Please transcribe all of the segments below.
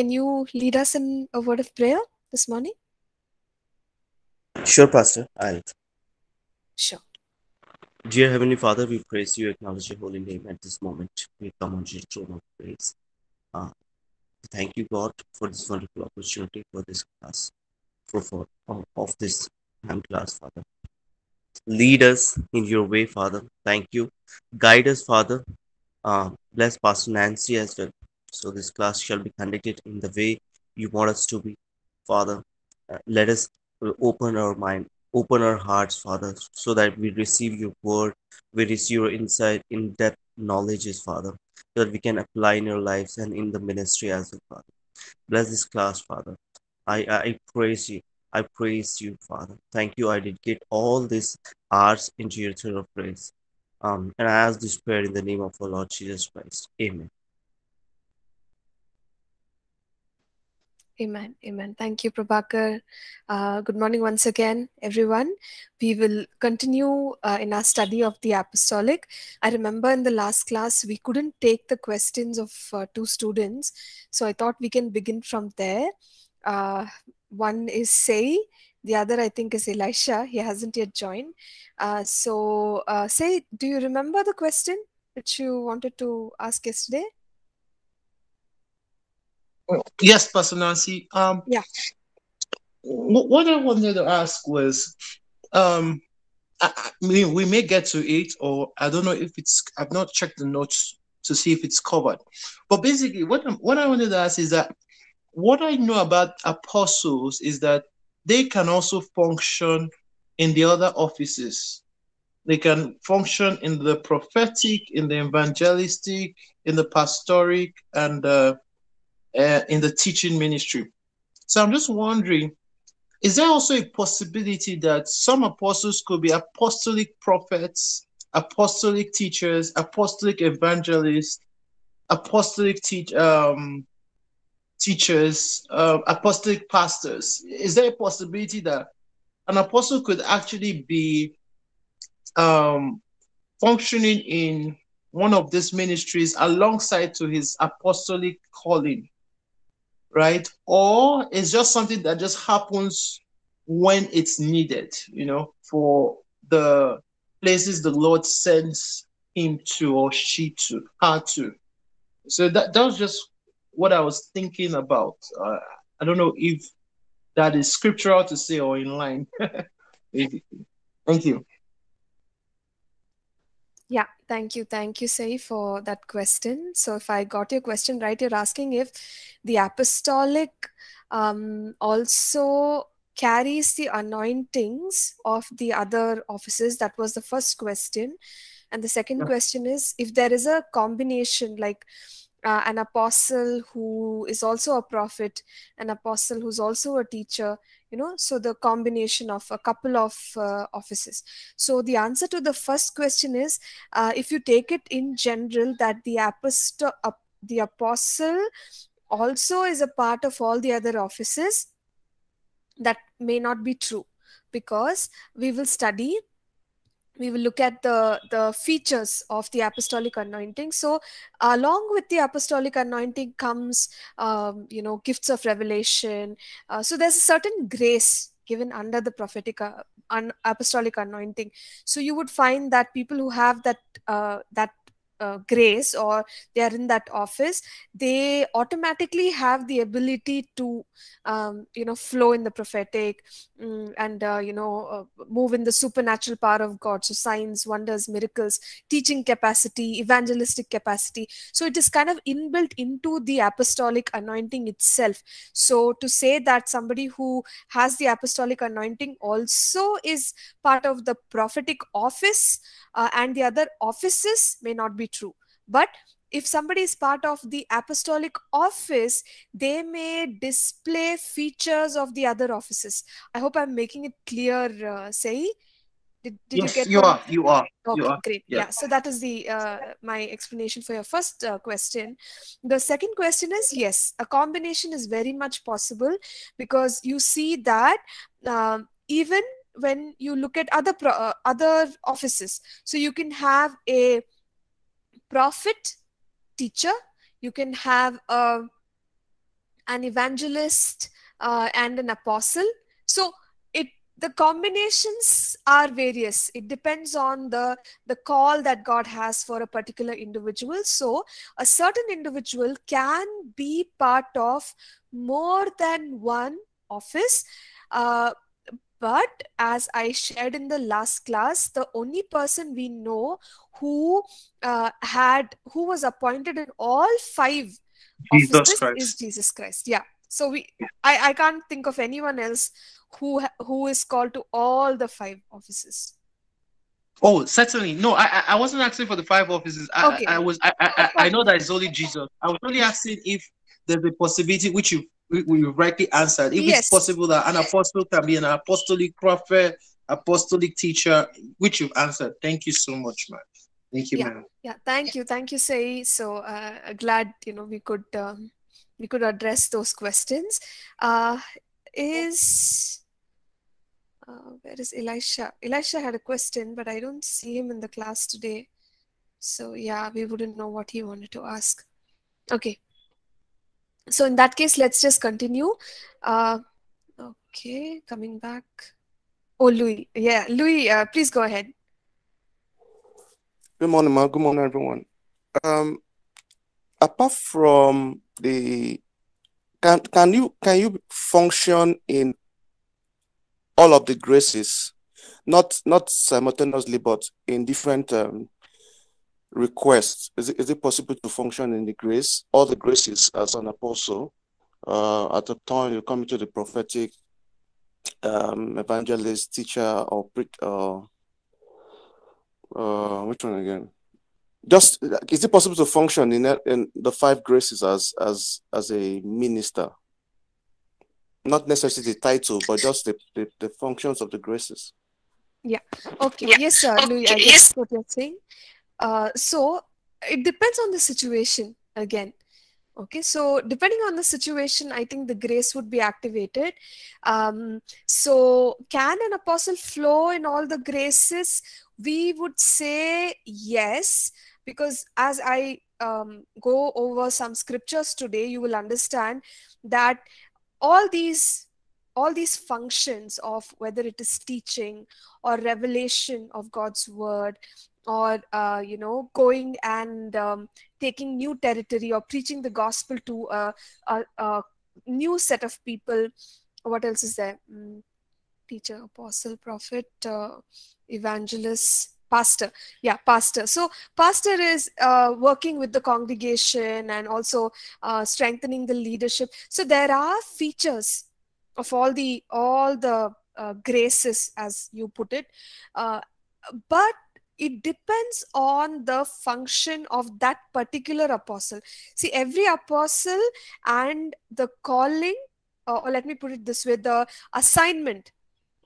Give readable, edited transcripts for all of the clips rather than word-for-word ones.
Can you lead us in a word of prayer this morning? Sure, Pastor. Sure. Dear Heavenly Father, we praise you, acknowledge your holy name at this moment. We come on your throne of praise. Thank you, God, for this wonderful opportunity, for this class, of this class, Father. Lead us in your way, Father. Thank you. Guide us, Father. Bless Pastor Nancy as well. So this class shall be conducted in the way you want us to be, Father. Let us open our mind, open our hearts, Father, so that we receive your word, we receive your insight, in-depth knowledges, Father, so that we can apply in our lives and in the ministry as well, Father. Bless this class, Father. I praise you. I praise you, Father. Thank you. I did get all these hours into your throne of praise. And I ask this prayer in the name of our Lord Jesus Christ. Amen. Amen. Amen. Thank you, Prabhakar. Good morning once again, everyone. We will continue in our study of the apostolic. I remember in the last class, we couldn't take the questions of two students. So I thought we can begin from there. One is Sai, the other I think is Elisha. He hasn't yet joined. So Sai, do you remember the question which you wanted to ask yesterday? Yes, Pastor Nancy. Yeah. What I wanted to ask was, I mean, we may get to it, or I don't know if it's, I've not checked the notes to see if it's covered. But basically, what I wanted to ask is that what I know about apostles is that they can also function in the other offices. They can function in the prophetic, in the evangelistic, in the pastoral, and in the teaching ministry. So I'm just wondering, is there also a possibility that some apostles could be apostolic prophets, apostolic teachers, apostolic evangelists, apostolic teachers, apostolic pastors? Is there a possibility that an apostle could actually be functioning in one of these ministries alongside to his apostolic calling, right? Or it's just something that just happens when it's needed, you know, for the places the Lord sends him to or she to, her to. So that was just what I was thinking about. I don't know if that is scriptural to say or in line. Thank you. Yeah, thank you. Thank you, Sai, for that question. So if I got your question right, you're asking if the apostolic also carries the anointings of the other offices. That was the first question. And the second question is if there is a combination, like an apostle who is also a prophet, an apostle who's also a teacher, you know, so the combination of a couple of offices. So the answer to the first question is, if you take it in general, that the apostle also is a part of all the other offices, that may not be true, because we will study, we will look at the features of the apostolic anointing. So along with the apostolic anointing comes, you know, gifts of revelation. So there's a certain grace given under the prophetic apostolic anointing. So you would find that people who have that, grace, or they are in that office, they automatically have the ability to, you know, flow in the prophetic and, you know, move in the supernatural power of God. So signs, wonders, miracles, teaching capacity, evangelistic capacity. So it is kind of inbuilt into the apostolic anointing itself. So to say that somebody who has the apostolic anointing also is part of the prophetic office and the other offices may not be true. But if somebody is part of the apostolic office, they may display features of the other offices. I hope I'm making it clear, Sai. Did yes, you get you are, you are. Okay, you are. Great. Yeah. So that is the my explanation for your first question. The second question is, yes, a combination is very much possible, because you see that even when you look at other offices, so you can have a prophet teacher, you can have a an evangelist, and an apostle. So the combinations are various. It depends on the call that God has for a particular individual. So a certain individual can be part of more than one office. But as I shared in the last class, the only person we know who was appointed in all five offices is Jesus Christ. Yeah. So I can't think of anyone else who is called to all the five offices. Oh, certainly. No, I wasn't asking for the five offices. Okay. I know that it's only Jesus. I was only asking if there's a possibility, which you rightly answered, if it's possible that an apostle can be an apostolic prophet, apostolic teacher, which you've answered. Thank you so much, ma'am. Thank you, ma'am. Yeah, thank you. Thank you, Sai. So glad, we could... we could address those questions. Where is Elisha? Elisha had a question, but I don't see him in the class today. So yeah, we wouldn't know what he wanted to ask. Okay. So in that case, let's just continue. Okay, coming back. Oh, Louis. Yeah, Louis, please go ahead. Good morning, Ma. Good morning, everyone. Apart from the can you function in all of the graces, not simultaneously, but in different requests? Is it possible to function in the grace, all the graces, as an apostle? At the time you come into the prophetic, evangelist, teacher, or which one again? Just, is it possible to function in the five graces as a minister? Not necessarily the title, but just the functions of the graces. Yeah. Okay. Yeah. Yes, sir. Louis, I guess what you're saying. So it depends on the situation again. Okay. So depending on the situation, I think the grace would be activated. So can an apostle flow in all the graces? We would say yes. Because as I go over some scriptures today, you will understand that all these functions of whether it is teaching or revelation of God's word, or going and taking new territory, or preaching the gospel to a new set of people. What else is there? Teacher, apostle, prophet, evangelist, pastor. Yeah, pastor. So pastor is working with the congregation and also strengthening the leadership. So there are features of all the graces, as you put it, but it depends on the function of that particular apostle. See, every apostle and the calling, or let me put it this way, the assignment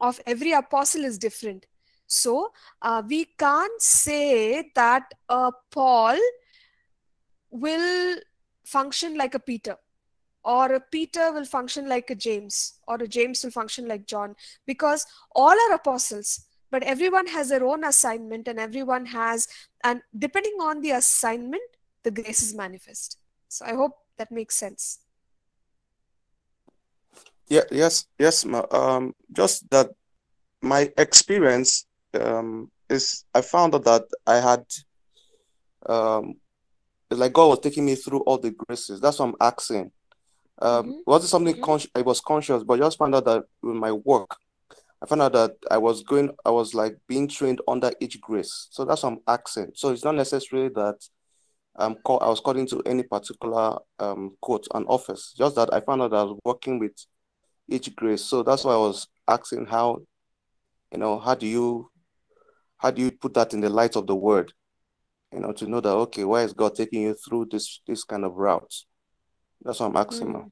of every apostle is different. So we can't say that a Paul will function like a Peter, or a Peter will function like a James, or a James will function like John, because all are apostles, but everyone has their own assignment, and everyone has, and depending on the assignment, the grace is manifest. So I hope that makes sense. Yeah, yes, ma. Just that my experience is, I found out that I had, like, God was taking me through all the graces. That's what I'm asking. Was it something I was conscious, but just found out that with my work, I found out that I was like being trained under each grace. So that's what I'm asking. So it's not necessary that I was called into any particular quote, an office. Just that I found out that I was working with each grace. So that's why I was asking how, how do you put that in the light of the word, to know that, okay, why is God taking you through this kind of route? That's what I'm asking now.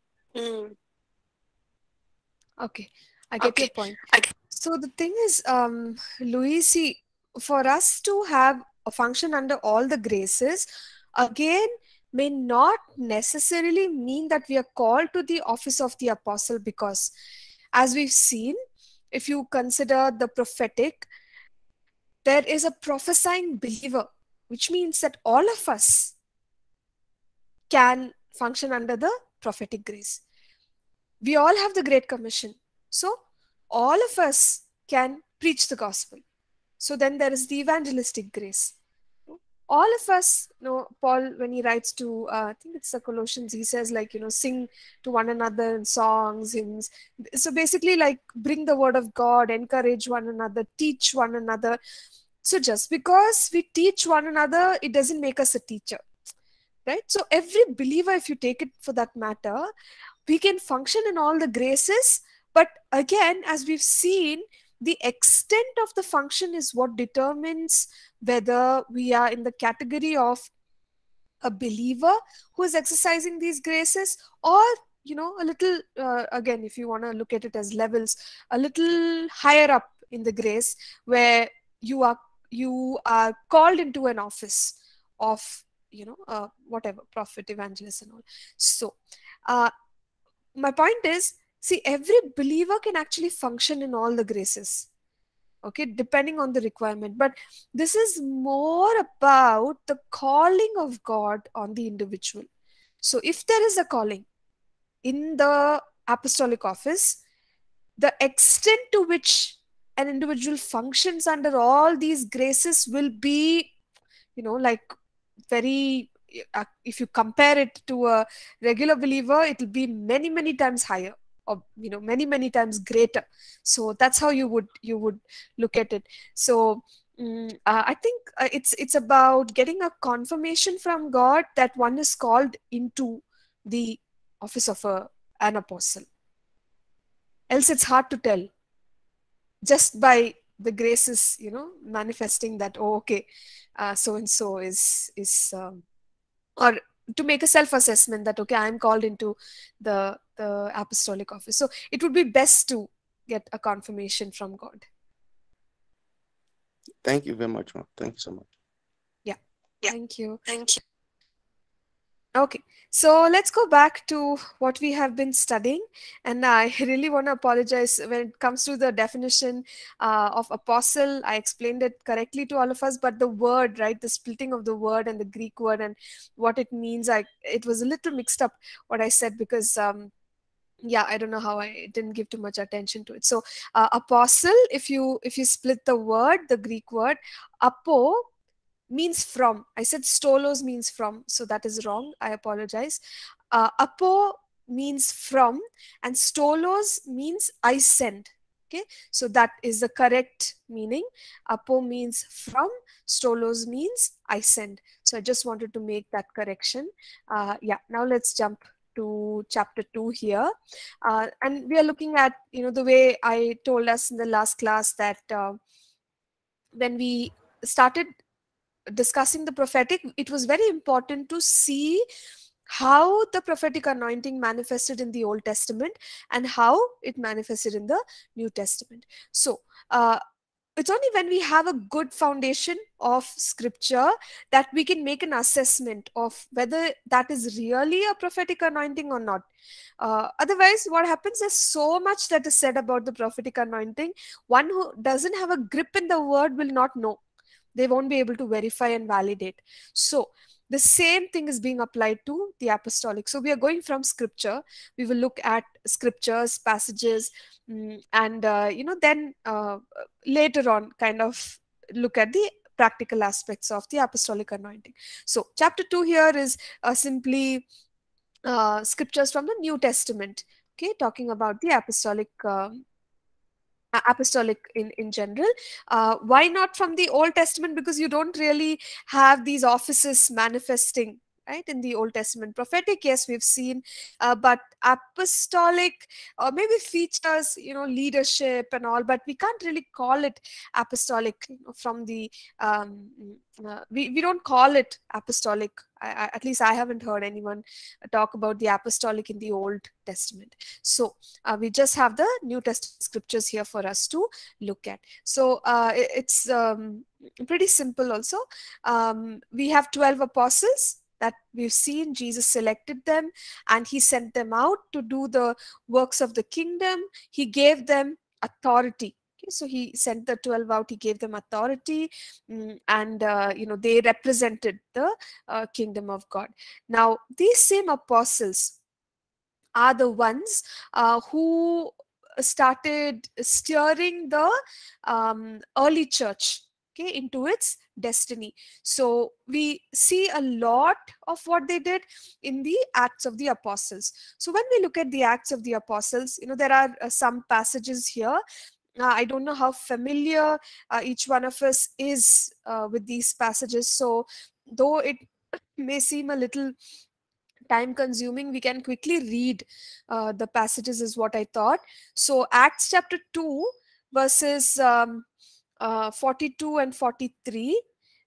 Okay, I get your point. So the thing is, Louis, see, for us to have a function under all the graces, again, may not necessarily mean that we are called to the office of the apostle, because as we've seen, if you consider the prophetic, there is a prophesying believer, which means that all of us can function under the prophetic grace. We all have the Great Commission. So all of us can preach the gospel. So then there is the evangelistic grace. All of us, you know, Paul, when he writes to, I think it's the Colossians, he says like, you know, sing to one another in songs, hymns. So basically like bring the word of God, encourage one another, teach one another. So just because we teach one another, it doesn't make us a teacher, right? So every believer, if you take it for that matter, we can function in all the graces. But again, as we've seen, the extent of the function is what determines whether we are in the category of a believer who is exercising these graces or, you know, a little, again, if you want to look at it as levels, a little higher up in the grace where you are called into an office of, you know, whatever, prophet, evangelist and all. So my point is, see, every believer can actually function in all the graces, okay, depending on the requirement. But this is more about the calling of God on the individual. So if there is a calling in the apostolic office, the extent to which an individual functions under all these graces will be, you know, like very, if you compare it to a regular believer, it will be many, many times higher. Or, you know, many, many times greater. So that's how you would look at it. So I think it's about getting a confirmation from God that one is called into the office of an apostle. Else it's hard to tell just by the graces, you know, manifesting that, oh, okay, so-and-so is or to make a self-assessment that, okay, I'm called into the apostolic office. So it would be best to get a confirmation from God. Thank you very much, ma'am. Thank you so much. Yeah. Thank you. Thank you. Okay. So let's go back to what we have been studying. And I really want to apologize when it comes to the definition of apostle. I explained it correctly to all of us, but the word, right, the splitting of the word and the Greek word and what it means, it was a little mixed up what I said because, yeah, I don't know how I didn't give too much attention to it. So apostle, if you split the word, the Greek word, apo, means from. I said stolos means from, so that is wrong. I apologize. Apo means from and stolos means I send. Okay, so that is the correct meaning. Apo means from, stolos means I send. So I just wanted to make that correction. Yeah, now let's jump to chapter 2 here. And we are looking at, you know, the way I told us in the last class that when we started discussing the prophetic, it was very important to see how the prophetic anointing manifested in the Old Testament and how it manifested in the New Testament. So it's only when we have a good foundation of scripture that we can make an assessment of whether that is really a prophetic anointing or not. Otherwise, what happens is so much that is said about the prophetic anointing. One who doesn't have a grip in the word will not know. They won't be able to verify and validate. So the same thing is being applied to the apostolic. So we are going from scripture. We will look at scriptures, passages, and, you know, then later on kind of look at the practical aspects of the apostolic anointing. So chapter 2 here is simply scriptures from the New Testament, okay, talking about the apostolic in general. Why not from the Old Testament? Because you don't really have these offices manifesting, right, in the Old Testament. Prophetic, yes, we've seen, but apostolic, or maybe features, you know, leadership and all, but we can't really call it apostolic, you know, from the, we don't call it apostolic. At least I haven't heard anyone talk about the apostolic in the Old Testament. So we just have the New Testament scriptures here for us to look at. So it's pretty simple also. We have 12 apostles that we've seen. Jesus selected them and he sent them out to do the works of the kingdom. He gave them authority. So he sent the 12 out, he gave them authority, and, you know, they represented the kingdom of God. Now, these same apostles are the ones who started steering the early church, okay, into its destiny. So we see a lot of what they did in the Acts of the Apostles. So when we look at the Acts of the Apostles, you know, there are some passages here. I don't know how familiar each one of us is with these passages. So though it may seem a little time consuming, we can quickly read the passages is what I thought. So Acts chapter 2 verses 42 and 43.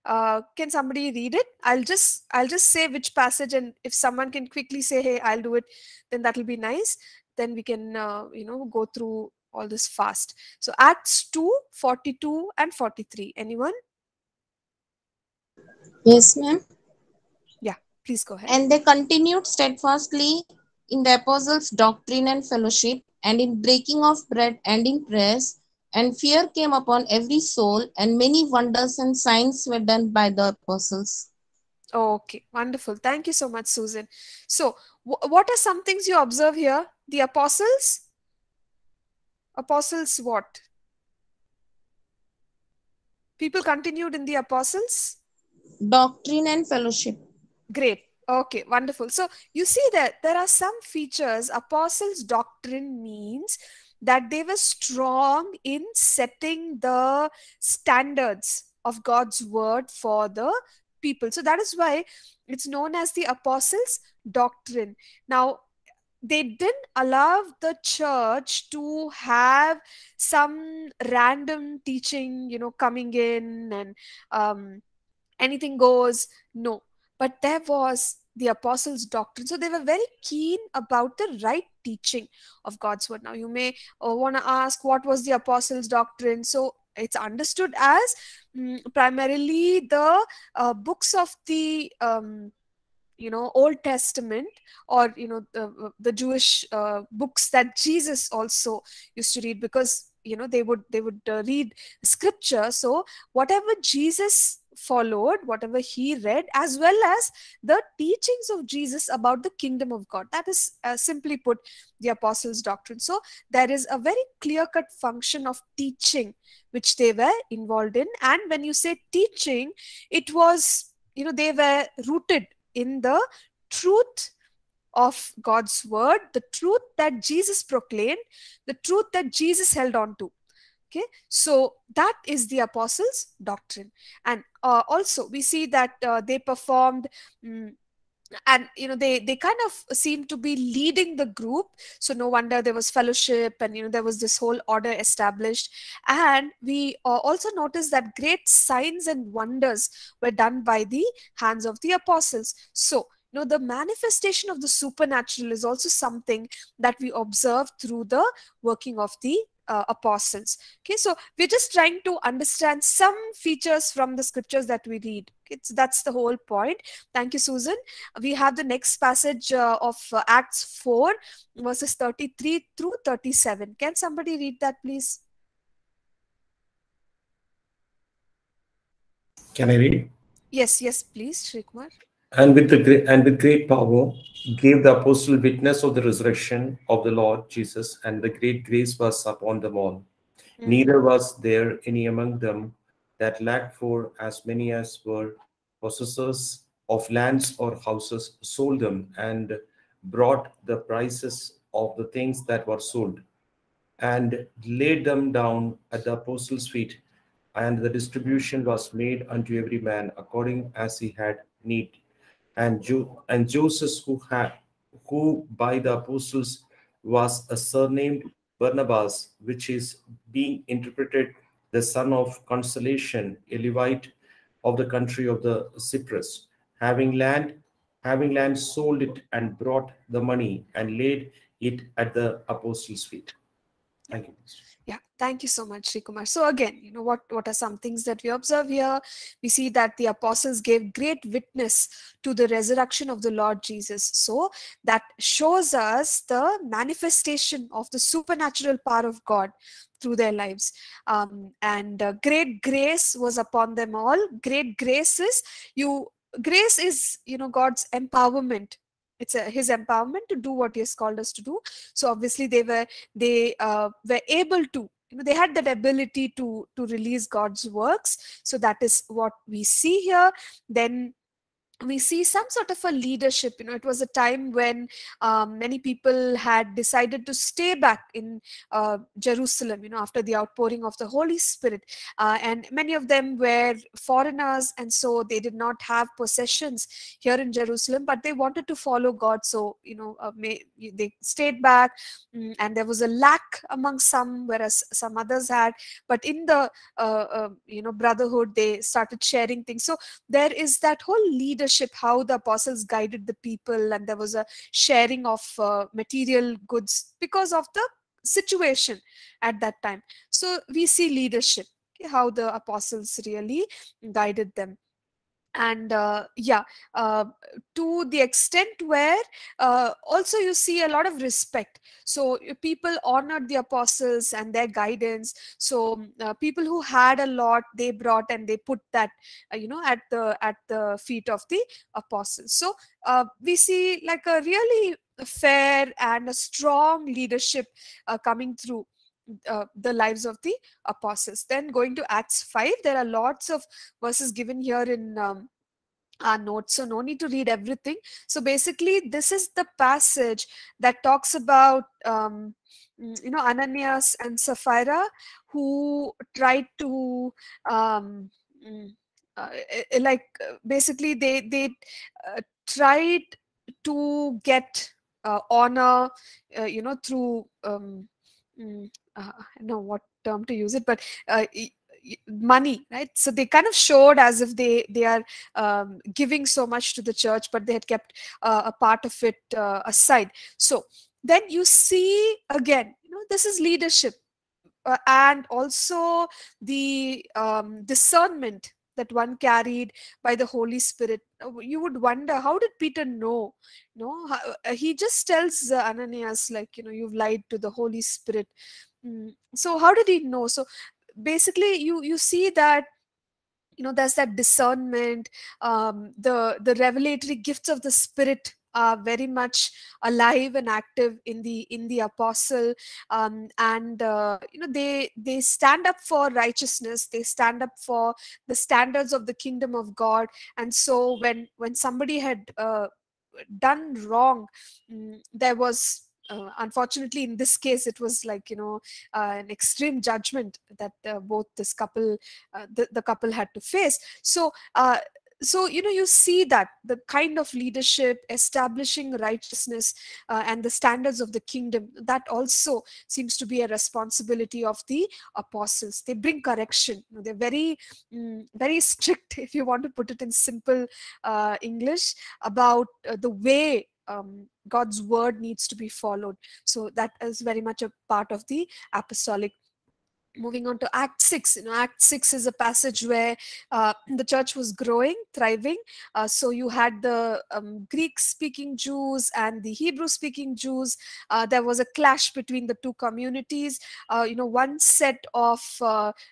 Can somebody read it? I'll just say which passage, and if someone can quickly say, hey, I'll do it, then that'll be nice. Then we can you know, go through all this fast. So Acts 2, 42 and 43. Anyone? Yes, ma'am. Yeah, please go ahead. And they continued steadfastly in the apostles' doctrine and fellowship, and in breaking of bread and in prayers. And fear came upon every soul, and many wonders and signs were done by the apostles. Okay, wonderful. Thank you so much, Susan. So what are some things you observe here? The apostles? Apostles what? People continued in the apostles? Doctrine and fellowship. Great. Okay, wonderful. So you see that there are some features. Apostles' doctrine means that they were strong in setting the standards of God's word for the people. So that is why it's known as the apostles' doctrine. Now, they didn't allow the church to have some random teaching, you know, coming in and anything goes. No, but there was the apostles' doctrine. So they were very keen about the right teaching of God's word. Now you may want to ask, what was the apostles' doctrine? So it's understood as primarily the books of the you know, Old Testament, or, you know, the Jewish books that Jesus also used to read, because, you know, they would read scripture. So whatever Jesus followed, whatever he read, as well as the teachings of Jesus about the kingdom of God, that is simply put the apostles' doctrine. So there is a very clear-cut function of teaching which they were involved in. And when you say teaching, it was, you know, they were rooted in the truth of God's word, the truth that Jesus proclaimed, the truth that Jesus held on to. Okay, so that is the apostles' doctrine. And also we see that they performed, and, you know, they kind of seemed to be leading the group. So no wonder there was fellowship, and, you know, there was this whole order established. And we also notice that great signs and wonders were done by the hands of the apostles. So, you know, the manifestation of the supernatural is also something that we observe through the working of the apostles. Okay, so we're just trying to understand some features from the scriptures that we read. Okay, so that's the whole point. Thank you, Susan. We have the next passage of Acts 4 verses 33 through 37. Can somebody read that, please? Can I read? Yes, yes, please, Srikumar. And with great power gave the apostle witness of the resurrection of the Lord Jesus, and the great grace was upon them all. Mm-hmm. Neither was there any among them that lacked, for as many as were possessors of lands or houses sold them, and brought the prices of the things that were sold, and laid them down at the apostles' feet, and the distribution was made unto every man according as he had need. And Joseph, who by the apostles was surnamed Barnabas, which is being interpreted the son of consolation, a Levite of the country of the Cyprus, having land, sold it and brought the money and laid it at the apostles' feet. Thank you. Yeah, thank you so much, Srikumar. So again, you know, what are some things that we observe here? We see that the apostles gave great witness to the resurrection of the Lord Jesus. So that shows us the manifestation of the supernatural power of God through their lives. And great grace was upon them all. Great grace is God's empowerment It's his empowerment to do what he has called us to do. So obviously they were able to, they had that ability to release God's works. So that is what we see here. Then we see some sort of a leadership. It was a time when many people had decided to stay back in Jerusalem, after the outpouring of the Holy Spirit. And many of them were foreigners, and so they did not have possessions here in Jerusalem, but they wanted to follow God. So, they stayed back, and there was a lack among some, whereas some others had. But in the, brotherhood, they started sharing things. So there is that whole leadership, how the apostles guided the people, and there was a sharing of material goods because of the situation at that time. So we see leadership, how the apostles really guided them. And to the extent where also you see a lot of respect. So people honored the apostles and their guidance. So people who had a lot, they brought and they put that, at the feet of the apostles. So we see like a really fair and a strong leadership coming through the lives of the apostles. Then going to Acts 5, there are lots of verses given here in our notes, so no need to read everything. So basically, this is the passage that talks about Ananias and Sapphira, who tried to basically they tried to get honor, through I don't know what term to use it, but money, right? So they kind of showed as if they are giving so much to the church, but they had kept a part of it aside. So then you see again, this is leadership and also the discernment that one carried by the Holy Spirit. You would wonder, how did Peter know? He just tells Ananias, you've lied to the Holy Spirit. So how did he know? So basically, you see that, there's that discernment, the revelatory gifts of the Spirit are very much alive and active in the apostle, they stand up for righteousness, they stand up for the standards of the kingdom of God. And so when somebody had done wrong, there was unfortunately in this case it was an extreme judgment that both this couple the couple had to face. So you see that the kind of leadership, establishing righteousness and the standards of the kingdom, that also seems to be a responsibility of the apostles. They bring correction. They're very, very strict, if you want to put it in simple English, about the way God's word needs to be followed. So that is very much a part of the apostolic. Moving on to Act 6. Act 6 is a passage where the church was growing, thriving. So you had the Greek-speaking Jews and the Hebrew-speaking Jews. There was a clash between the two communities. One set of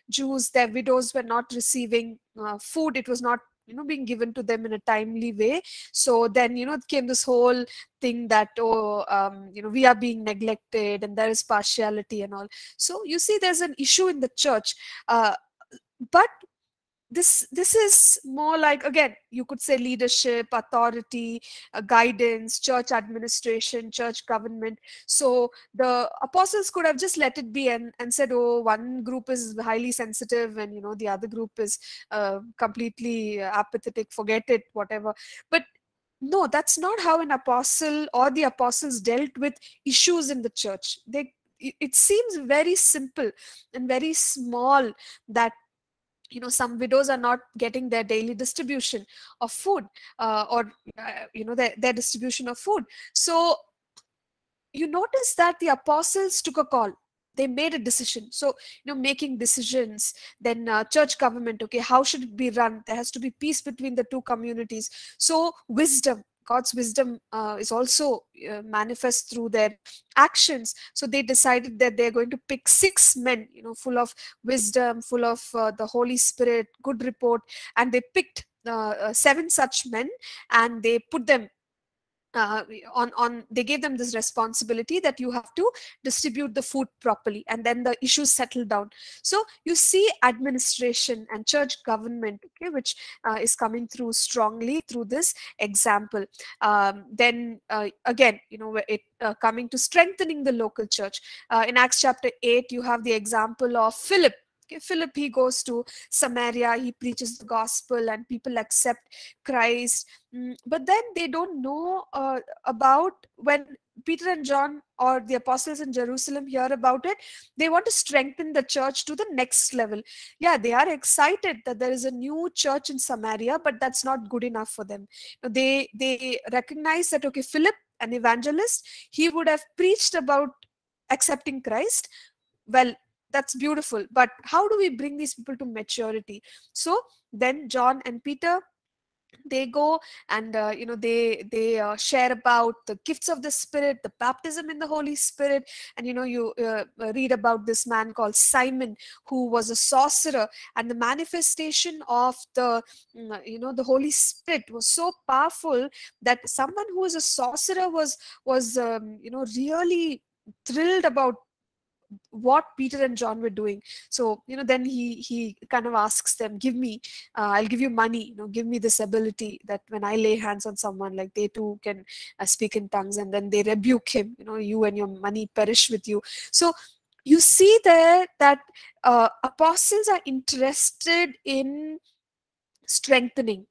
Jews, their widows were not receiving food. It was not being given to them in a timely way. So then, it came this whole thing that, we are being neglected and there is partiality and all. So you see there's an issue in the church. But this is more like, again, you could say leadership, authority, guidance, church administration, church government. So the apostles could have just let it be and said, oh, one group is highly sensitive and, the other group is completely apathetic, forget it, whatever. But no, that's not how an apostle or the apostles dealt with issues in the church. It seems very simple and very small that, some widows are not getting their daily distribution of food their distribution of food. So you notice that the apostles took a call. They made a decision. So, making decisions, then church government, okay, how should it be run? There has to be peace between the two communities. So wisdom, God's wisdom is also manifest through their actions. So they decided that they're going to pick 6 men, full of wisdom, full of the Holy Spirit, good report. And they picked 7 such men and they put them they gave them this responsibility that you have to distribute the food properly, and then the issues settled down. So you see administration and church government, okay, which is coming through strongly through this example. Then again, you know, it coming to strengthening the local church. In Acts chapter 8, you have the example of Philip. Okay, Philip, he goes to Samaria, he preaches the gospel and people accept Christ. But then they don't know about, when Peter and John or the apostles in Jerusalem hear about it, they want to strengthen the church to the next level. Yeah, they are excited that there is a new church in Samaria, but that's not good enough for them. They recognize that, okay, Philip, an evangelist, he would have preached about accepting Christ. Well, that's beautiful, but how do we bring these people to maturity? So then John and Peter, they go and you know, they share about the gifts of the Spirit, the baptism in the Holy Spirit. And you know, you read about this man called Simon, who was a sorcerer, and the manifestation of the, you know, the Holy Spirit was so powerful that someone who was a sorcerer was you know, really thrilled about what Peter and John were doing. So you know, then he kind of asks them, give me, I'll give you money, you know, give me this ability that when I lay hands on someone, like, they too can speak in tongues. And then they rebuke him, you know, you and your money perish with you. So you see there that apostles are interested in strengthening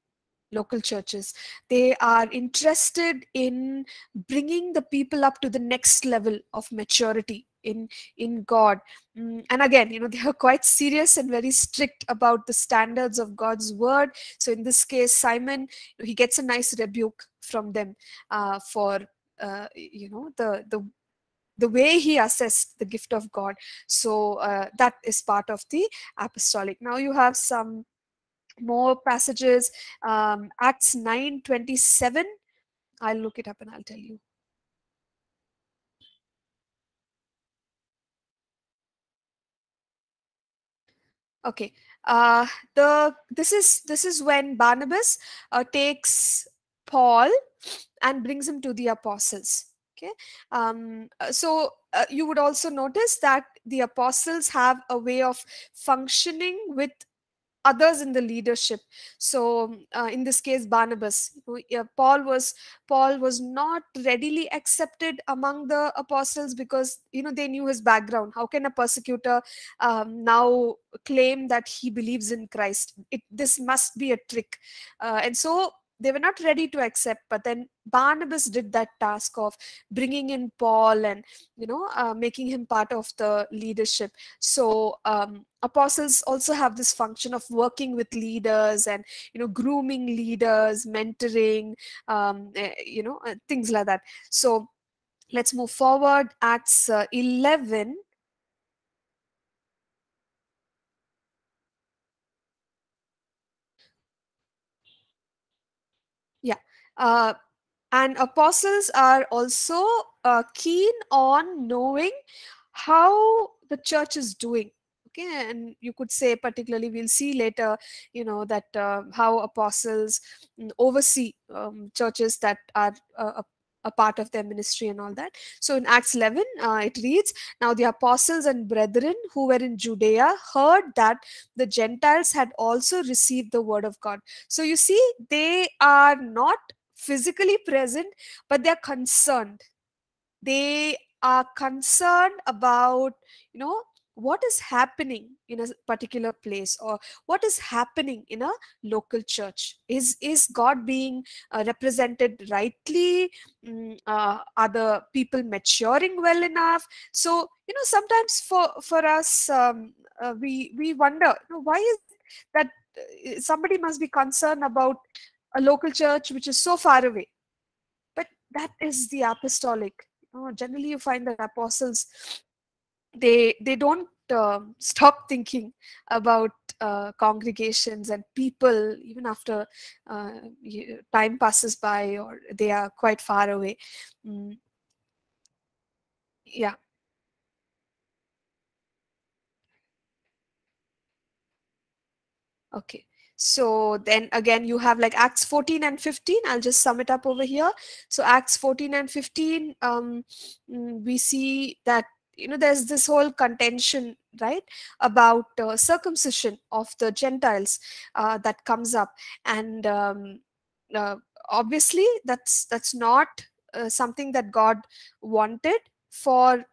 local churches. They are interested in bringing the people up to the next level of maturity in God. And again, you know, they are quite serious and very strict about the standards of God's word. So in this case, Simon, he gets a nice rebuke from them for you know, the way he assessed the gift of God. So that is part of the apostolic. Now you have some more passages. Acts 9:27. I'll look it up and I'll tell you. Okay, this is when Barnabas takes Paul and brings him to the apostles. Okay, so you would also notice that the apostles have a way of functioning with others in the leadership. So in this case, Barnabas, Paul was not readily accepted among the apostles because, you know, they knew his background. How can a persecutor now claim that he believes in Christ? This must be a trick. And so they were not ready to accept. But then Barnabas did that task of bringing in Paul and, you know, making him part of the leadership. So apostles also have this function of working with leaders and, you know, grooming leaders, mentoring, you know, things like that. So let's move forward. Acts 11. Yeah. And apostles are also keen on knowing how the church is doing. Okay, and you could say, particularly, we'll see later, you know, that how apostles oversee churches that are a part of their ministry and all that. So in Acts 11, it reads, "Now the apostles and brethren who were in Judea heard that the Gentiles had also received the word of God." So you see, they are not physically present, but they're concerned. They are concerned about, you know, what is happening in a particular place, or what is happening in a local church. Is God being represented rightly? Are the people maturing well enough? So, you know, sometimes for us, we wonder, you know, why is that somebody must be concerned about a local church which is so far away. But that is the apostolic. You know, generally, you find that apostles, they don't stop thinking about congregations and people even after time passes by or they are quite far away. Yeah. Okay. So then again, you have like Acts 14 and 15. I'll just sum it up over here. So Acts 14 and 15, we see that, you know, there's this whole contention, right, about circumcision of the Gentiles that comes up. And obviously, that's not something that God wanted for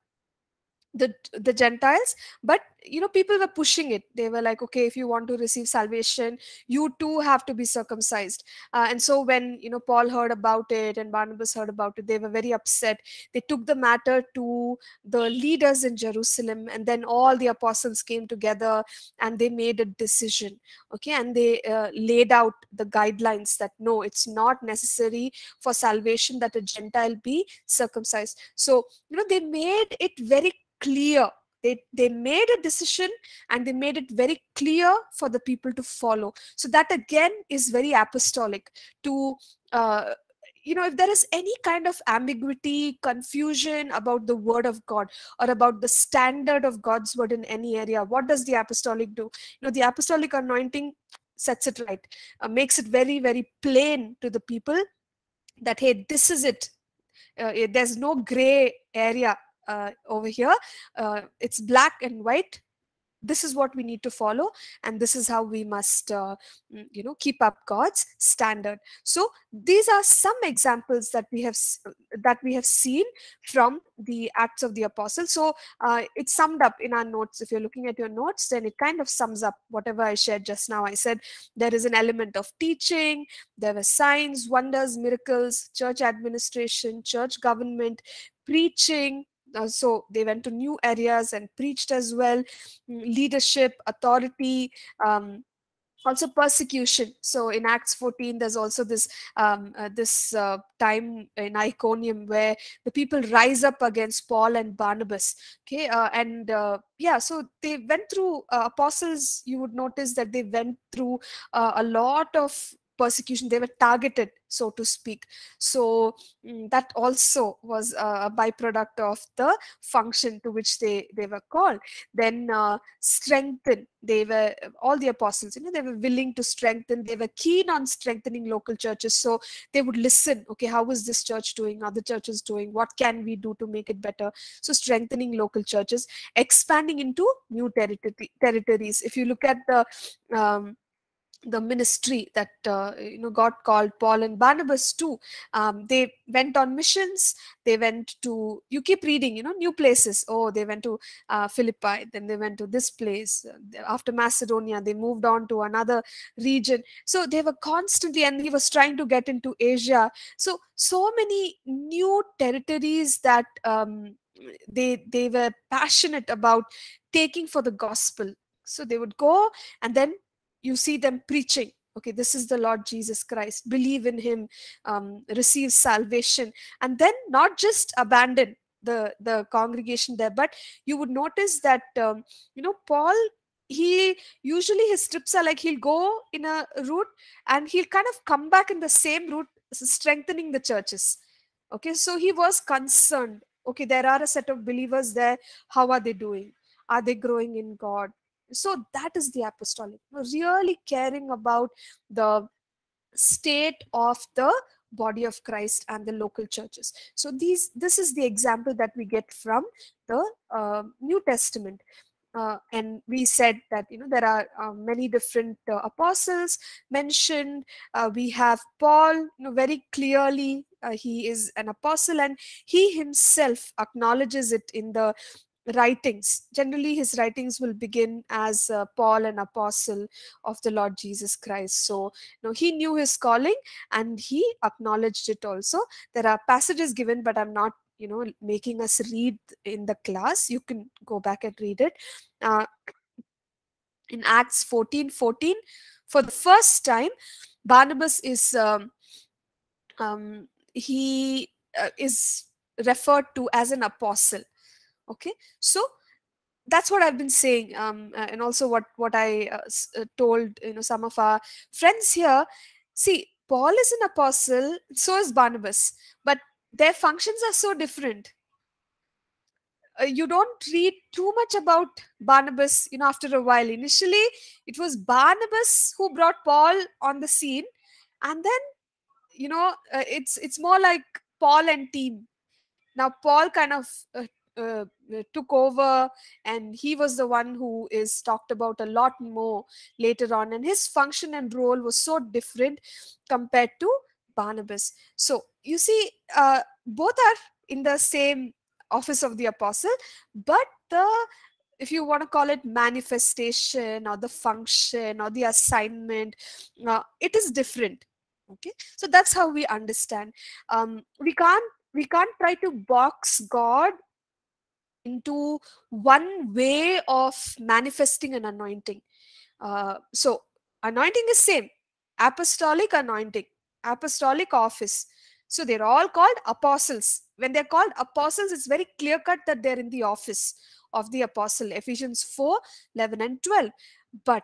the Gentiles, but you know, people were pushing it. They were like, okay, if you want to receive salvation, you too have to be circumcised. And so when, you know, Paul heard about it and Barnabas heard about it, they were very upset. They took the matter to the leaders in Jerusalem, and then all the apostles came together and they made a decision. Okay, and they laid out the guidelines that no, it's not necessary for salvation that a Gentile be circumcised. So, you know, they made it very clear. They made a decision and they made it very clear for the people to follow. So that again is very apostolic to, you know, if there is any kind of ambiguity, confusion about the word of God or about the standard of God's word in any area, what does the apostolic do? You know, the apostolic anointing sets it right, makes it very, very plain to the people that, hey, this is it. There's no gray area. Over here, it's black and white. This is what we need to follow, and this is how we must, you know, keep up God's standard. So these are some examples that we have seen from the Acts of the Apostles. So it's summed up in our notes. If you're looking at your notes, then it kind of sums up whatever I shared just now. I said there is an element of teaching. There were signs, wonders, miracles, church administration, church government, preaching. So they went to new areas and preached as well, leadership, authority, also persecution. So in Acts 14, there's also this time in Iconium where the people rise up against Paul and Barnabas. Okay, yeah, so they went through, apostles, you would notice that they went through a lot of persecution. They were targeted, so to speak. So that also was a byproduct of the function to which they were called. Then strengthen. They were, all the apostles, you know, they were willing to strengthen. They were keen on strengthening local churches. So they would listen, okay, how is this church doing? Are the churches doing? What can we do to make it better? So strengthening local churches, expanding into new territories. If you look at the ministry that you know, God called Paul and Barnabas too. They went on missions. They went to, you keep reading, you know, new places. Oh, they went to Philippi. Then they went to this place. After Macedonia, they moved on to another region. So they were constantly, and he was trying to get into Asia. So many new territories that they were passionate about taking for the gospel. So they would go, and then you see them preaching, okay, this is the Lord Jesus Christ, believe in him, receive salvation, and then not just abandon the congregation there, but you would notice that, you know, Paul, he usually, his trips are like, he'll go in a route and he'll kind of come back in the same route, strengthening the churches. Okay, so he was concerned, okay, there are a set of believers there, how are they doing? Are they growing in God? So that is the apostolic, really caring about the state of the body of Christ and the local churches. So this is the example that we get from the New Testament. And we said that, you know, there are many different apostles mentioned. We have Paul, you know, very clearly he is an apostle, and he himself acknowledges it in the writings. Generally, his writings will begin as Paul, an apostle of the Lord Jesus Christ. So, you know, he knew his calling and he acknowledged it also. There are passages given, but I'm not, you know, making us read in the class. You can go back and read it. In Acts 14:14, for the first time, Barnabas is referred to as an apostle. Okay, so that's what I've been saying, and also what I told, you know, some of our friends here. See, Paul is an apostle, so is Barnabas, but their functions are so different. you don't read too much about Barnabas, after a while. Initially, it was Barnabas who brought Paul on the scene. And then, it's more like Paul and team. Now, Paul kind of took over, and he was the one who is talked about a lot more later on. And his function and role was so different compared to Barnabas. So, you see, both are in the same office of the apostle, but if you want to call it manifestation or the function or the assignment, it is different. Okay, so that's how we understand. We can't try to box God into one way of manifesting an anointing. So anointing is same, apostolic anointing, apostolic office. So they're all called apostles. When they're called apostles, it's very clear-cut that they're in the office of the apostle, Ephesians 4, 11 and 12. But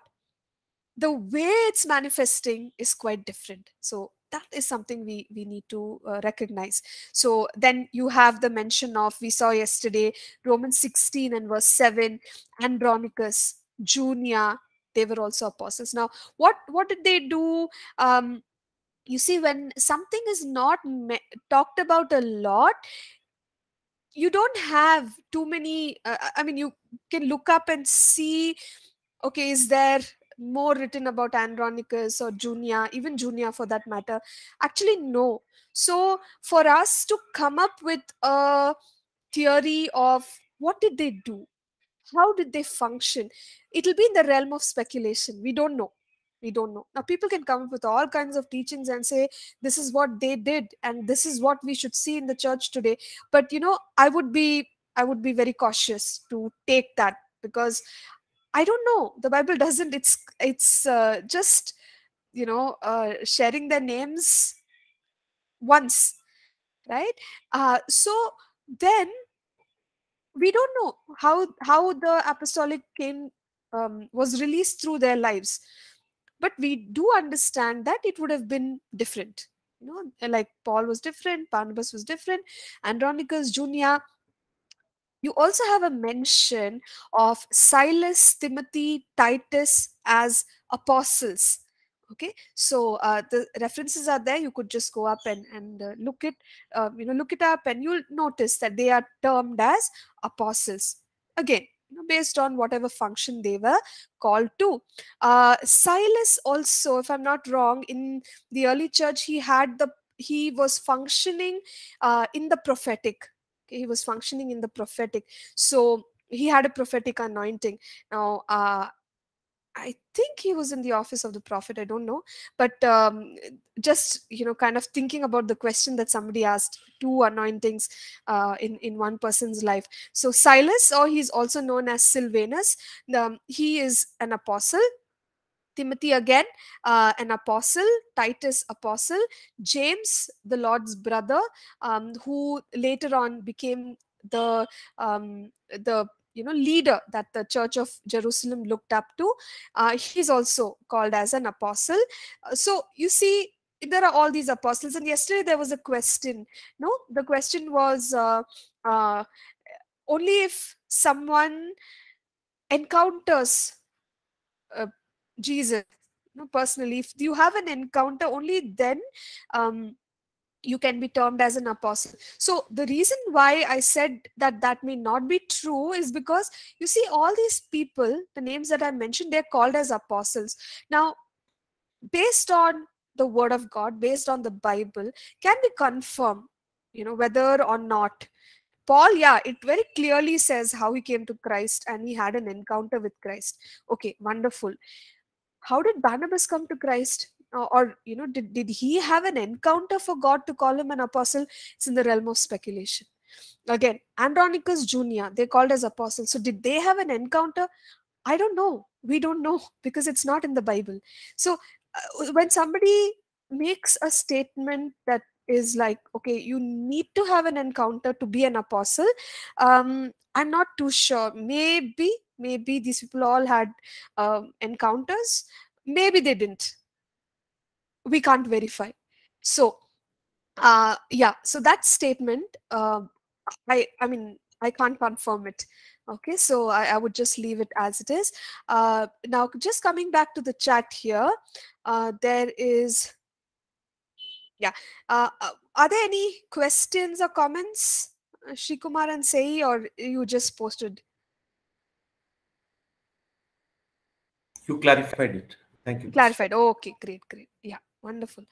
the way it's manifesting is quite different. So that is something we need to recognize. So then you have the mention of, we saw yesterday, Romans 16 and verse 7, Andronicus, Junia, they were also apostles. Now, what did they do? You see, when something is not talked about a lot, you don't have too many, you can look up and see, okay, is there more written about Andronicus or Junia, even Junia for that matter? Actually, no. So for us to come up with a theory of what did they do? How did they function? It'll be in the realm of speculation. We don't know. We don't know. Now, people can come up with all kinds of teachings and say, this is what they did and this is what we should see in the church today. But, I would be very cautious to take that, because I don't know. The Bible doesn't. It's just, sharing their names once, right? So then we don't know how the apostolic was released through their lives. But we do understand that it would have been different. Like Paul was different, Barnabas was different, Andronicus, Junia. You also have a mention of Silas, Timothy, Titus as apostles. Okay, so the references are there. You could just go up and look it up, and you'll notice that they are termed as apostles. Again, based on whatever function they were called to. Silas also, if I'm not wrong, in the early church, he was functioning in the prophetic. Okay, he was functioning in the prophetic. So he had a prophetic anointing. Now, I think he was in the office of the prophet. I don't know. But kind of thinking about the question that somebody asked, two anointings in one person's life. So Silas, or he's also known as Sylvanus, he is an apostle. Timothy, again, an apostle. Titus, apostle. James, the Lord's brother, who later on became the leader that the Church of Jerusalem looked up to. He's also called as an apostle. So you see, there are all these apostles. And yesterday there was a question. No, the question was only if someone encounters Jesus, personally. If you have an encounter, only then you can be termed as an apostle. So the reason why I said that may not be true is because, you see, all these people, the names that I mentioned, they're called as apostles. Now, based on the Word of God, based on the Bible, can we confirm, whether or not? Paul, yeah, it very clearly says how he came to Christ and he had an encounter with Christ. Okay, wonderful. How did Barnabas come to Christ? Did he have an encounter for God to call him an apostle? It's in the realm of speculation. Again, Andronicus, Junia, they're called as apostles. So did they have an encounter? I don't know. We don't know, because it's not in the Bible. So when somebody makes a statement that is like, okay, you need to have an encounter to be an apostle, I'm not too sure. Maybe these people all had encounters. Maybe they didn't. We can't verify. So, so that statement, I I can't confirm it. Okay, so I would just leave it as it is. Now, just coming back to the chat here, there is, yeah. Are there any questions or comments, Srikumar and Sei, or you just posted? You clarified it. Thank you. Clarified. Okay, great, great. Yeah, wonderful.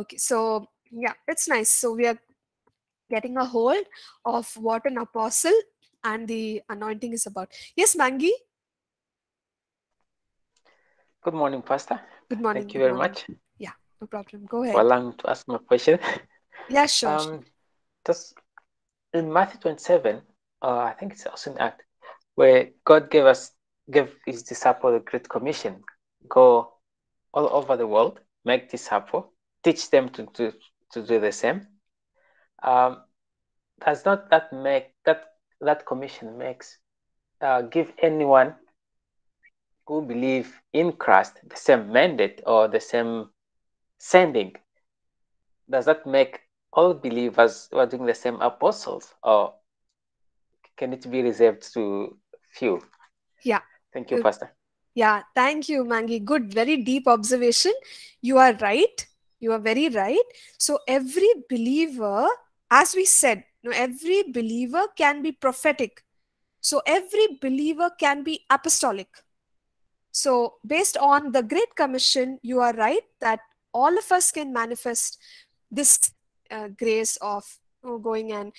Okay, so yeah, it's nice. So we are getting a hold of what an apostle and the anointing is about. Yes, Mangi? Good morning, Pastor. Good morning. Thank you very much. Yeah, no problem. Go ahead. For allowing to ask my question. Yeah, sure. Just in Matthew 27, I think it's also an act, where God gave his disciple the Great Commission. Go all over the world, make disciple, teach them to do the same. Does not that make that commission makes give anyone who believe in Christ the same mandate or the same sending? Does that make all believers who are doing the same apostles, or can it be reserved to few? Yeah. Thank you, Pastor. Yeah, thank you, Mangi. Good, very deep observation. You are right. You are very right. So every believer, as we said, every believer can be prophetic. So every believer can be apostolic. So based on the Great Commission, you are right that all of us can manifest this grace of going and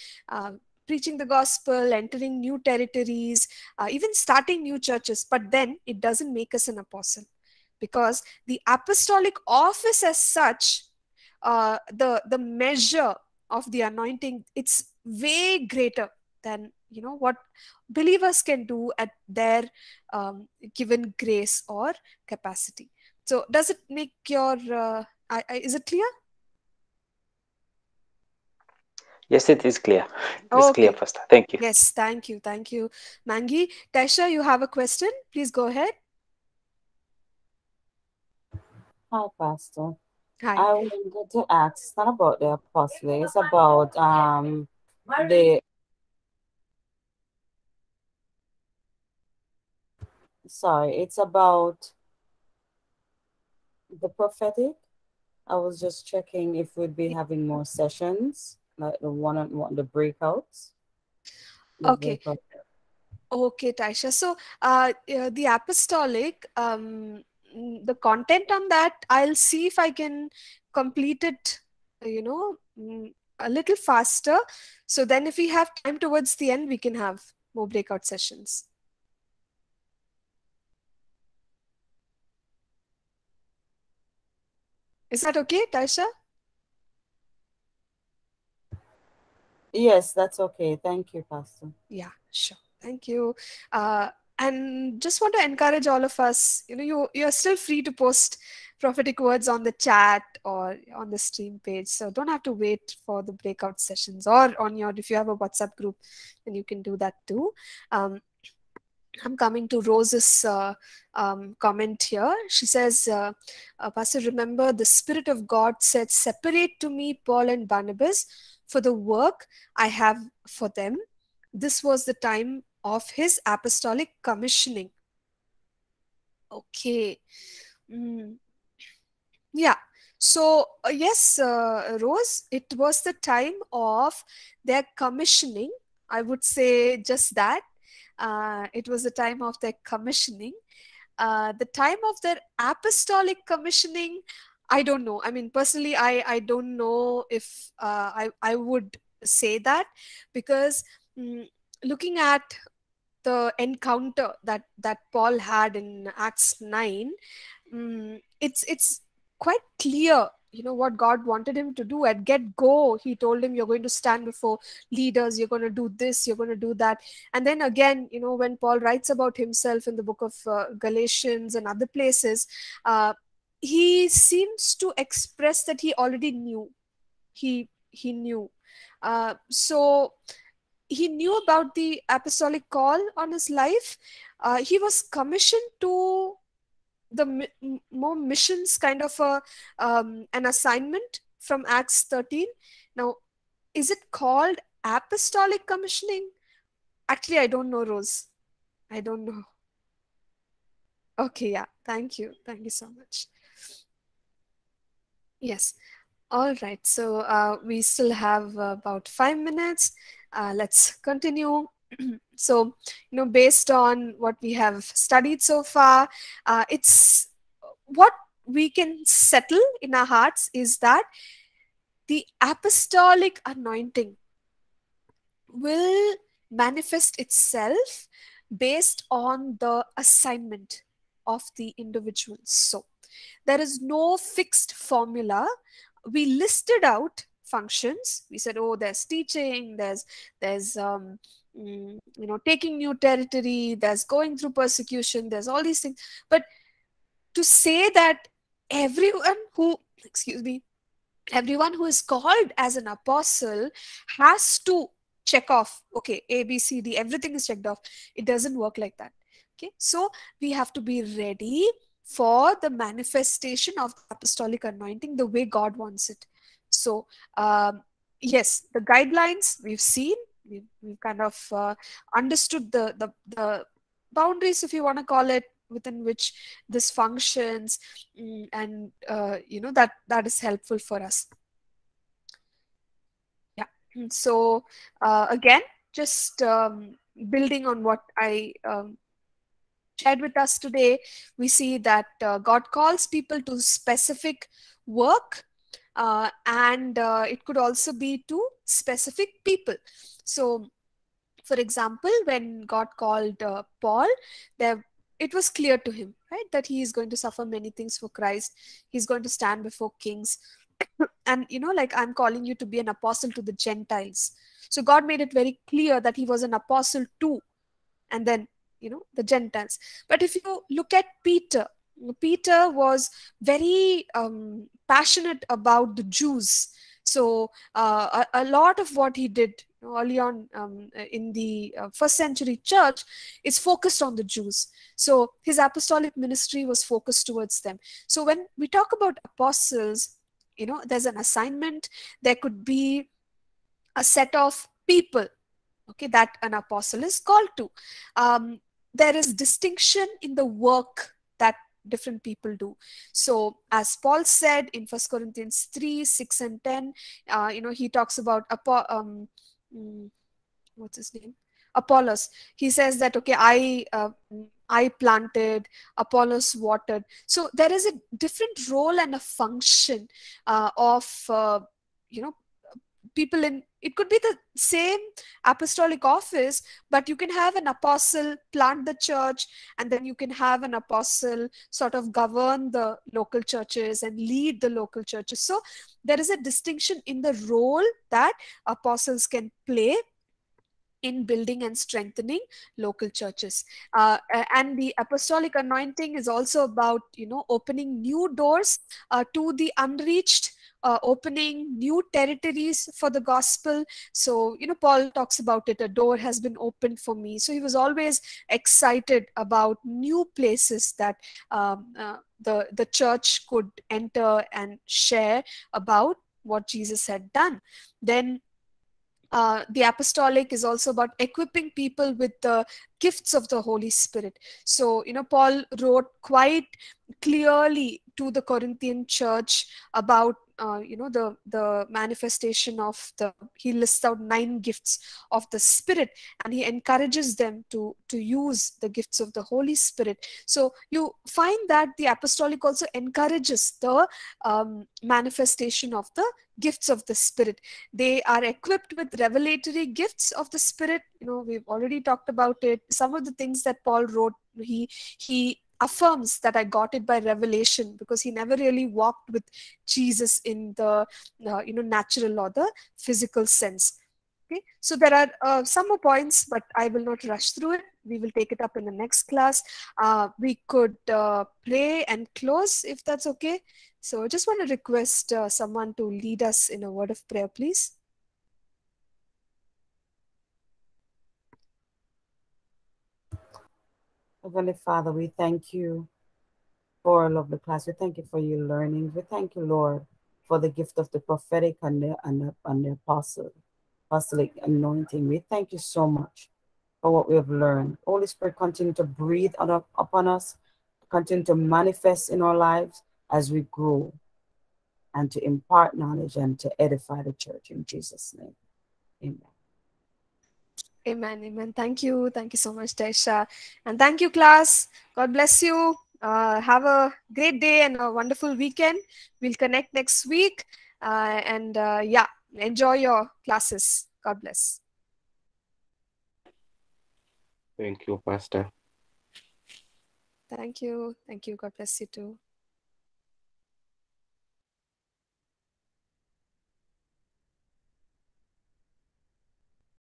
preaching the gospel, entering new territories, even starting new churches. But then it doesn't make us an apostle, because the apostolic office as such, the measure of the anointing, it's way greater than, you know, what believers can do at their given grace or capacity. So does it make your, is it clear? Yes, it is clear. It's okay. Clear, Pastor. Thank you. Yes, thank you. Thank you, Mangi. Taisha, you have a question? Please go ahead. Hi, Pastor. Hi. I wanted to ask, it's not about the apostle, it's about it's about the prophetic. I was just checking if we'd be having more sessions, like the one-on-one, the breakouts. Okay. Okay, Taisha. So the apostolic, the content on that, I'll see if I can complete it, you know, a little faster. So then if we have time towards the end, we can have more breakout sessions. Is that okay, Taisha? Yes, that's okay. Thank you, Pastor. Yeah, sure. Thank you. And just want to encourage all of us, you know, you're still free to post prophetic words on the chat or on the stream page. So don't have to wait for the breakout sessions, or on your, if you have a WhatsApp group, then you can do that too. I'm coming to Rose's comment here. She says, Pastor, remember the Spirit of God said, separate to me Paul and Barnabas for the work I have for them. This was the time of his apostolic commissioning. Okay. Yeah. So yes, Rose, it was the time of their commissioning. I would say just that. It was the time of their commissioning. The time of their apostolic commissioning, I don't know. I mean, personally, I don't know if I would say that, because looking at the encounter that Paul had in Acts 9, it's quite clear, you know, what God wanted him to do at get-go. He told him, you're going to stand before leaders, you're going to do this, you're going to do that. And then again, you know, when Paul writes about himself in the book of Galatians and other places, he seems to express that he already knew. He knew. So he knew about the apostolic call on his life. He was commissioned to the more missions, kind of an assignment from Acts 13. Now, is it called apostolic commissioning Actually, I don't know, Rose. I don't know. Okay, yeah. Thank you. Thank you so much. Yes. All right. So we still have about 5 minutes. Let's continue. So, you know, based on what we have studied so far, it's what we can settle in our hearts is that the apostolic anointing will manifest itself based on the assignment of the individual. So there is no fixed formula. We listed out functions. We said, oh, there's teaching, there's you know, taking new territory, there's going through persecution, there's all these things. But to say that everyone who is called as an apostle has to check off, okay, A, B, C, D, everything is checked off. It doesn't work like that. Okay, so we have to be ready for the manifestation of apostolic anointing the way God wants it. So, yes, the guidelines we've seen, we've kind of understood the boundaries, if you want to call it, within which this functions, and you know, that is helpful for us. Yeah. So again, just building on what I shared with us today, we see that God calls people to specific work, and it could also be to specific people. So, for example, when God called Paul, it was clear to him, right, that he is going to suffer many things for Christ. He's going to stand before kings. And, you know, like, I'm calling you to be an apostle to the Gentiles. So God made it very clear that he was an apostle too. And then, you know, the Gentiles. But if you look at Peter, Peter was very passionate about the Jews. So a lot of what he did early on in the first century church is focused on the Jews. So his apostolic ministry was focused towards them. So when we talk about apostles, you know, there's an assignment. There could be a set of people, okay, that an apostle is called to. There is distinction in the work that different people do. So as Paul said in 1 Corinthians 3, 6 and 10, you know, he talks about what's his name? Apollos. He says that, okay, I planted, Apollos watered. So there is a different role and a function of, you know, people in, it could be the same apostolic office, but you can have an apostle plant the church, and then you can have an apostle sort of govern the local churches and lead the local churches. So there is a distinction in the role that apostles can play in building and strengthening local churches. And the apostolic anointing is also about, you know, opening new doors to the unreached, opening new territories for the gospel. So, you know, Paul talks about it, a door has been opened for me. So he was always excited about new places that the church could enter and share about what Jesus had done. Then the apostolic is also about equipping people with the gifts of the Holy Spirit. So, you know, Paul wrote quite clearly to the Corinthian church about, you know, the manifestation of the, he lists out 9 gifts of the Spirit, and he encourages them to use the gifts of the Holy Spirit. So you find that the apostolic also encourages the manifestation of the gifts of the Spirit. They are equipped with revelatory gifts of the Spirit. You know, we've already talked about it. Some of the things that Paul wrote, he affirms that I got it by revelation, because he never really walked with Jesus in the you know, natural or the physical sense. Okay, so there are some more points, but I will not rush through it. We will take it up in the next class. We could pray and close, if that's okay. So I just want to request someone to lead us in a word of prayer, please. Heavenly Father, we thank you for a lovely class. We thank you for your learning. We thank you, Lord, for the gift of the prophetic and the apostolic anointing. We thank you so much for what we have learned. Holy Spirit, continue to breathe upon us, continue to manifest in our lives as we grow, and to impart knowledge and to edify the church in Jesus' name. Amen. Amen. Amen. Thank you. Thank you so much, Taisha. And thank you, class. God bless you. Have a great day and a wonderful weekend. We'll connect next week. Yeah, enjoy your classes. God bless. Thank you, Pastor. Thank you. Thank you. God bless you too.